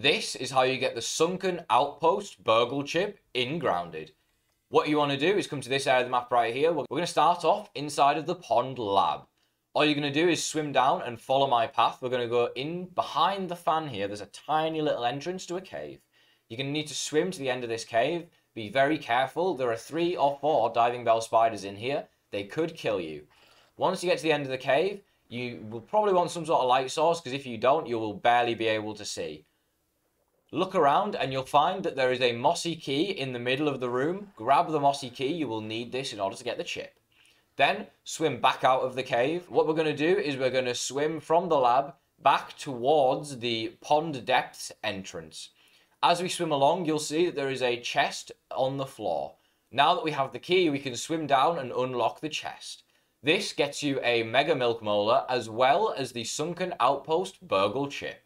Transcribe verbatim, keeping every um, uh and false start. This is how you get the Sunken Outpost Burgle chip in Grounded. What you want to do is come to this area of the map right here. We're going to start off inside of the pond lab. All you're going to do is swim down and follow my path. We're going to go in behind the fan here. There's a tiny little entrance to a cave. You're going to need to swim to the end of this cave. Be very careful. There are three or four diving bell spiders in here. They could kill you. Once you get to the end of the cave, you will probably want some sort of light source, because if you don't, you will barely be able to see. Look around and you'll find that there is a mossy key in the middle of the room. Grab the mossy key. You will need this in order to get the chip. Then swim back out of the cave. What we're going to do is we're going to swim from the lab back towards the pond depths entrance. As we swim along, you'll see that there is a chest on the floor. Now that we have the key, we can swim down and unlock the chest. This gets you a Mega Milk Molar as well as the Sunken Outpost Burgle chip.